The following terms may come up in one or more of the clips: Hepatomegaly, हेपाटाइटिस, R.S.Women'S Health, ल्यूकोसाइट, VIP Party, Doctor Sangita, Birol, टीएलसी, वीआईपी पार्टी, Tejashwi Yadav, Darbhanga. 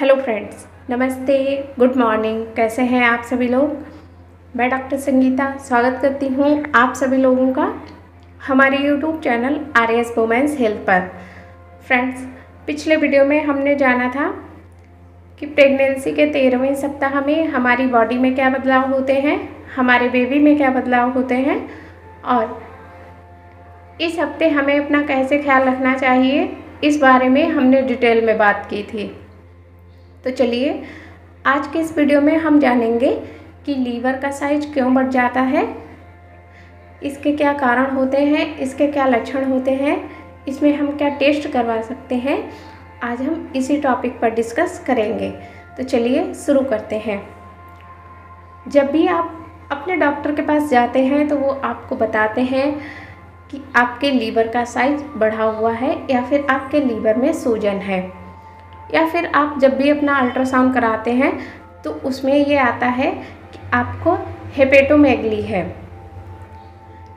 Hello friends, नमस्ते, good morning. कैसे हैं आप सभी लोग। मैं डॉक्टर संगीता स्वागत करती हूं आप सभी लोगों का हमारे YouTube channel RS women's health पर। फ्रेंड्स, पिछले वीडियो में हमने जाना था कि प्रेगनेंसी के 13वें सप्ताह में हमारी बॉडी में क्या बदलाव होते हैं, हमारे बेबी में क्या बदलाव होते हैं और इस हफ्ते हमें अपना कैसे ख्याल रखना चाहिए, इस बारे में हमने डिटेल में बात की थी। तो चलिए आज के इस वीडियो में हम जानेंगे कि लीवर का साइज क्यों बढ़ जाता है, इसके क्या कारण होते हैं, इसके क्या लक्षण होते हैं, इसमें हम क्या टेस्ट करवा सकते हैं। आज हम इसी टॉपिक पर डिस्कस करेंगे। तो चलिए शुरू करते हैं। जब भी आप अपने डॉक्टर के पास जाते हैं तो वो आपको बताते हैं कि आपके लीवर का साइज बढ़ा हुआ है या फिर आपके लीवर में सूजन है, या फिर आप जब भी अपना अल्ट्रासाउंड कराते हैं तो उसमें ये आता है कि आपको हेपेटोमेगली है।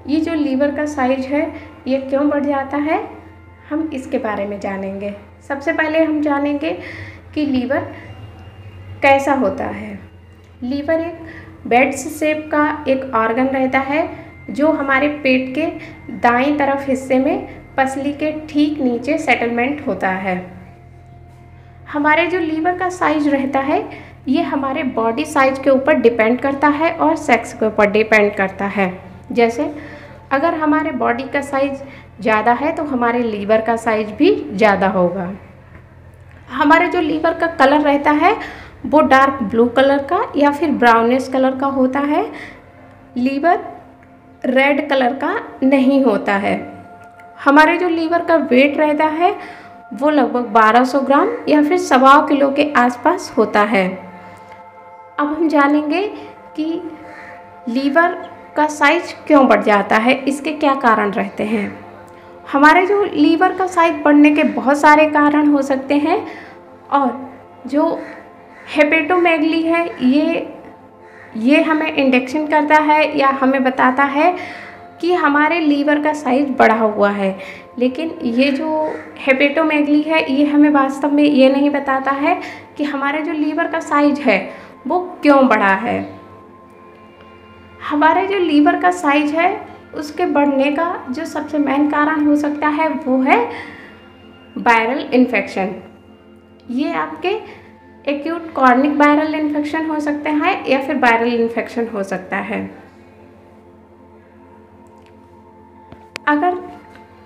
ये जो लीवर का साइज है ये क्यों बढ़ जाता है, हम इसके बारे में जानेंगे। सबसे पहले हम जानेंगे कि लीवर कैसा होता है। लीवर एक बेड्स शेप का एक ऑर्गन रहता है जो हमारे पेट के दाईं तरफ हिस्से में पसली के ठीक नीचे सेटलमेंट होता है। हमारे जो लीवर का साइज रहता है ये हमारे बॉडी साइज के ऊपर डिपेंड करता है और सेक्स के ऊपर डिपेंड करता है। जैसे अगर हमारे बॉडी का साइज ज़्यादा है तो हमारे लीवर का साइज भी ज़्यादा होगा। हमारे जो लीवर का कलर रहता है वो डार्क ब्लू कलर का या फिर ब्राउनिश कलर का होता है। लीवर रेड कलर का नहीं होता है। हमारे जो लीवर का वेट रहता है वो लगभग 1200 ग्राम या फिर 1.25 किलो के आसपास होता है। अब हम जानेंगे कि लीवर का साइज क्यों बढ़ जाता है, इसके क्या कारण रहते हैं। हमारे जो लीवर का साइज बढ़ने के बहुत सारे कारण हो सकते हैं और जो हेपेटोमेगली है ये हमें इंडिकेशन करता है या हमें बताता है कि हमारे लीवर का साइज बढ़ा हुआ है। लेकिन ये जो हेपेटोमेगली है ये हमें वास्तव में ये नहीं बताता है कि हमारे जो लीवर का साइज है वो क्यों बढ़ा है। हमारे जो लीवर का साइज है उसके बढ़ने का जो सबसे मेन कारण हो सकता है वो है वायरल इन्फेक्शन। ये आपके एक्यूट कॉर्निक वायरल इन्फेक्शन हो सकता है या फिर वायरल इन्फेक्शन हो सकता है। अगर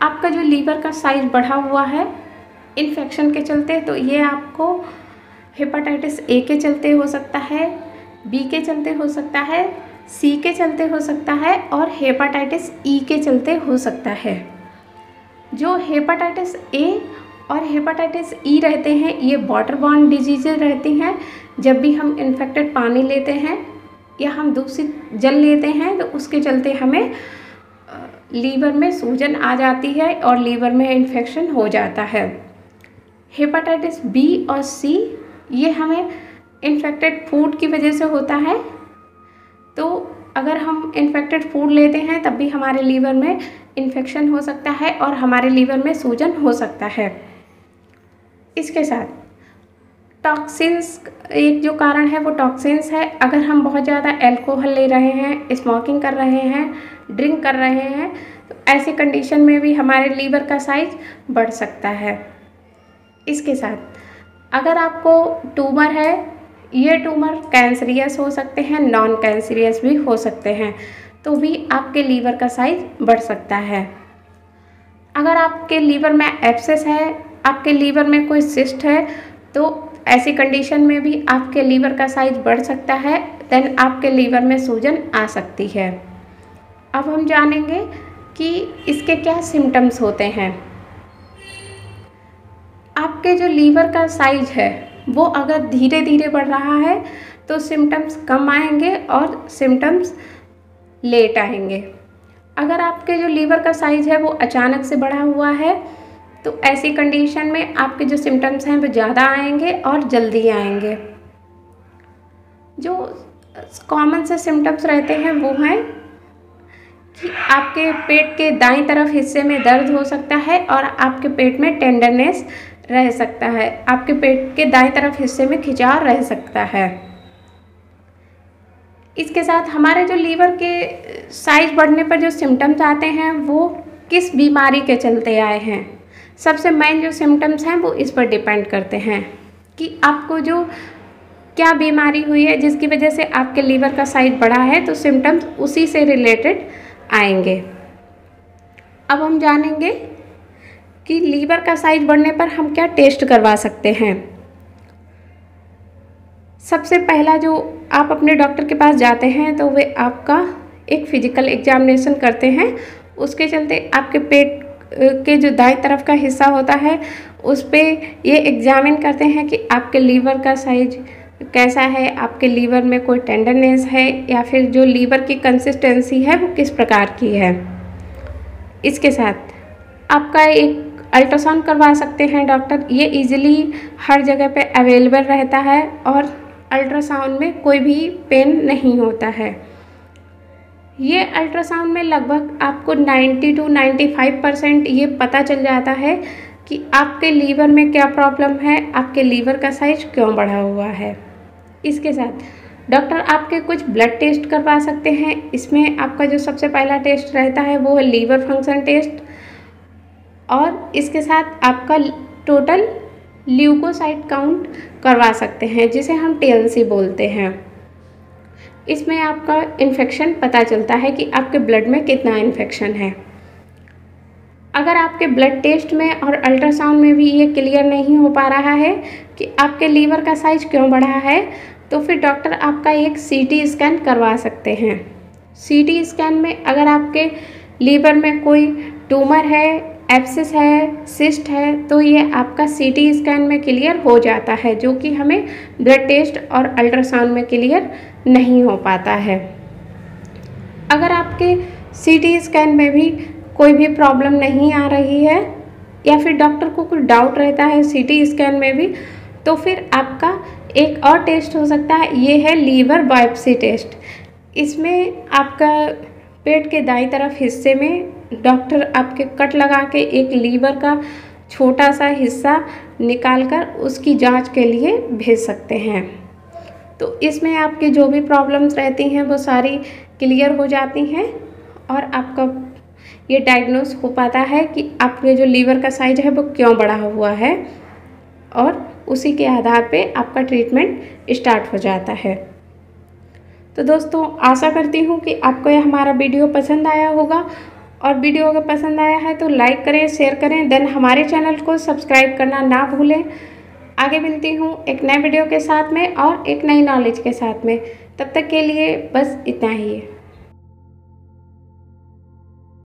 आपका जो लीवर का साइज बढ़ा हुआ है इन्फेक्शन के चलते तो ये आपको हेपाटाइटिस A के चलते हो सकता है, B के चलते हो सकता है, C के चलते हो सकता है और हेपाटाइटिस E के चलते हो सकता है। जो हेपाटाइटिस A और हेपाटाइटिस E रहते हैं ये वाटर बॉर्न डिजीज़ेज रहती हैं। जब भी हम इन्फेक्टेड पानी लेते हैं या हम दूषित जल लेते हैं तो उसके चलते हमें लीवर में सूजन आ जाती है और लीवर में इन्फेक्शन हो जाता है। हेपाटाइटिस B और C ये हमें इन्फेक्टेड फूड की वजह से होता है। तो अगर हम इन्फेक्टेड फूड लेते हैं तब भी हमारे लीवर में इन्फेक्शन हो सकता है और हमारे लीवर में सूजन हो सकता है। इसके साथ टॉक्सिन्स एक जो कारण है वो टॉक्सिन्स है। अगर हम बहुत ज़्यादा एल्कोहल ले रहे हैं, स्मोकिंग कर रहे हैं, ड्रिंक कर रहे हैं तो ऐसी कंडीशन में भी हमारे लीवर का साइज बढ़ सकता है। इसके साथ अगर आपको ट्यूमर है, ये ट्यूमर कैंसरियस हो सकते हैं, नॉन कैंसरियस भी हो सकते हैं, तो भी आपके लीवर का साइज बढ़ सकता है। अगर आपके लीवर में एब्सेस है, आपके लीवर में कोई सिस्ट है तो ऐसी कंडीशन में भी आपके लीवर का साइज बढ़ सकता है। देन आपके लीवर में सूजन आ सकती है। अब हम जानेंगे कि इसके क्या सिम्टम्स होते हैं। आपके जो लीवर का साइज है वो अगर धीरे धीरे बढ़ रहा है तो सिम्टम्स कम आएंगे और सिम्टम्स लेट आएंगे। अगर आपके जो लीवर का साइज है वो अचानक से बढ़ा हुआ है तो ऐसी कंडीशन में आपके जो सिम्टम्स हैं वो ज़्यादा आएंगे और जल्दी आएंगे। जो कॉमन से सिम्टम्स रहते हैं वो हैं कि आपके पेट के दाईं तरफ हिस्से में दर्द हो सकता है और आपके पेट में टेंडरनेस रह सकता है, आपके पेट के दाएं तरफ हिस्से में खिंचाव रह सकता है। इसके साथ हमारे जो लीवर के साइज बढ़ने पर जो सिम्टम्स आते हैं वो किस बीमारी के चलते आए हैं, सबसे मेन जो सिम्टम्स हैं वो इस पर डिपेंड करते हैं कि आपको जो क्या बीमारी हुई है जिसकी वजह से आपके लीवर का साइज बढ़ा है, तो सिम्टम्स उसी से रिलेटेड आएंगे। अब हम जानेंगे कि लीवर का साइज बढ़ने पर हम क्या टेस्ट करवा सकते हैं। सबसे पहला जो आप अपने डॉक्टर के पास जाते हैं तो वे आपका एक फिजिकल एग्जामिनेशन करते हैं, उसके चलते आपके पेट के जो दाएं तरफ का हिस्सा होता है उस पर ये एग्जामिन करते हैं कि आपके लीवर का साइज कैसा है, आपके लीवर में कोई टेंडरनेस है या फिर जो लीवर की कंसिस्टेंसी है वो किस प्रकार की है। इसके साथ आपका एक अल्ट्रासाउंड करवा सकते हैं डॉक्टर, ये इजीली हर जगह पे अवेलेबल रहता है और अल्ट्रासाउंड में कोई भी पेन नहीं होता है। ये अल्ट्रासाउंड में लगभग आपको 90 to 95% ये पता चल जाता है कि आपके लीवर में क्या प्रॉब्लम है, आपके लीवर का साइज क्यों बढ़ा हुआ है। इसके साथ डॉक्टर आपके कुछ ब्लड टेस्ट करवा सकते हैं। इसमें आपका जो सबसे पहला टेस्ट रहता है वो है लीवर फंक्शन टेस्ट, और इसके साथ आपका टोटल ल्यूकोसाइट काउंट करवा सकते हैं जिसे हम टीएलसी बोलते हैं। इसमें आपका इन्फेक्शन पता चलता है कि आपके ब्लड में कितना इन्फेक्शन है। अगर आपके ब्लड टेस्ट में और अल्ट्रासाउंड में भी ये क्लियर नहीं हो पा रहा है कि आपके लीवर का साइज क्यों बढ़ा है, तो फिर डॉक्टर आपका एक सीटी स्कैन करवा सकते हैं। सीटी स्कैन में अगर आपके लीवर में कोई ट्यूमर है, एब्सिस है, सिस्ट है, तो ये आपका सीटी स्कैन में क्लियर हो जाता है, जो कि हमें ब्लड टेस्ट और अल्ट्रासाउंड में क्लियर नहीं हो पाता है। अगर आपके सीटी स्कैन में भी कोई भी प्रॉब्लम नहीं आ रही है या फिर डॉक्टर को कुछ डाउट रहता है सीटी स्कैन में भी, तो फिर आपका एक और टेस्ट हो सकता है, ये है लीवर बायोप्सी टेस्ट। इसमें आपका पेट के दाईं तरफ हिस्से में डॉक्टर आपके कट लगा के एक लीवर का छोटा सा हिस्सा निकालकर उसकी जांच के लिए भेज सकते हैं। तो इसमें आपकी जो भी प्रॉब्लम्स रहती हैं वो सारी क्लियर हो जाती हैं और आपका ये डायग्नोस हो पाता है कि आपके जो लीवर का साइज है वो क्यों बढ़ा हुआ है, और उसी के आधार पे आपका ट्रीटमेंट स्टार्ट हो जाता है। तो दोस्तों, आशा करती हूँ कि आपको यह हमारा वीडियो पसंद आया होगा, और वीडियो अगर पसंद आया है तो लाइक करें, शेयर करें, देन हमारे चैनल को सब्सक्राइब करना ना भूलें। आगे मिलती हूँ एक नए वीडियो के साथ में और एक नई नॉलेज के साथ में, तब तक के लिए बस इतना ही है।